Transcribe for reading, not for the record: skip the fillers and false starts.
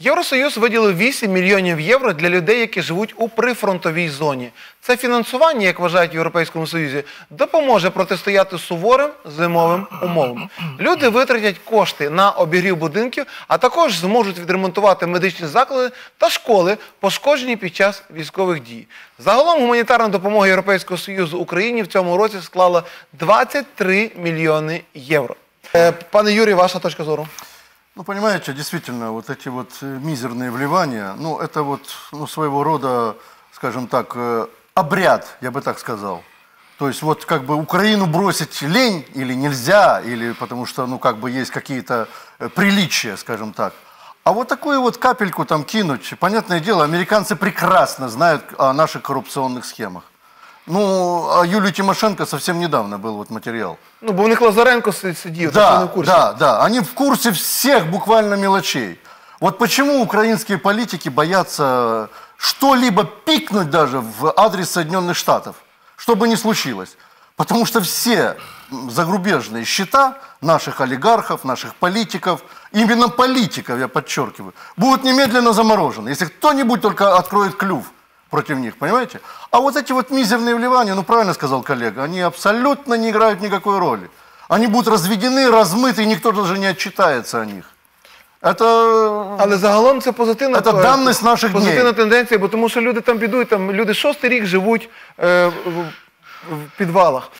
Євросоюз виділив 8 мільйонів євро для людей, які живуть у прифронтовій зоні. Це фінансування, як вважають в Європейському Союзі, допоможе протистояти суворим зимовим умовам. Люди витратять кошти на обігрів будинків, а також зможуть відремонтувати медичні заклади та школи, пошкоджені під час військових дій. Загалом гуманітарна допомога Європейського Союзу Україні в цьому році склала 23 мільйони євро. Пане Юрій, ваша точка зору? Ну, понимаете, действительно, вот эти вот мизерные вливания, ну, это вот своего рода, скажем так, обряд, я бы так сказал. То есть вот как бы Украину бросить лень или нельзя, или потому что, ну, как бы есть какие-то приличия, скажем так. А вот такую вот капельку там кинуть, понятное дело, американцы прекрасно знают о наших коррупционных схемах. Ну, а Юлии Тимошенко совсем недавно был вот материал. Ну, у них Лазаренко сидит, да, в курсе. Да, они в курсе всех буквально мелочей. Вот почему украинские политики боятся что-либо пикнуть даже в адрес Соединенных Штатов, что бы ни случилось. Потому что все загрубежные счета наших олигархов, наших политиков, именно политиков, я подчеркиваю, будут немедленно заморожены, если кто-нибудь только откроет клюв против них, понимаете? А вот эти вот мизерные вливания, ну правильно сказал коллега, они абсолютно не играют никакой роли. Они будут разведены, размыты, и никто даже не отчитается о них. Это... Але загалом це позитивна тенденція, бо тому що люди там бідують, там люди шостий рік живуть в підвалах.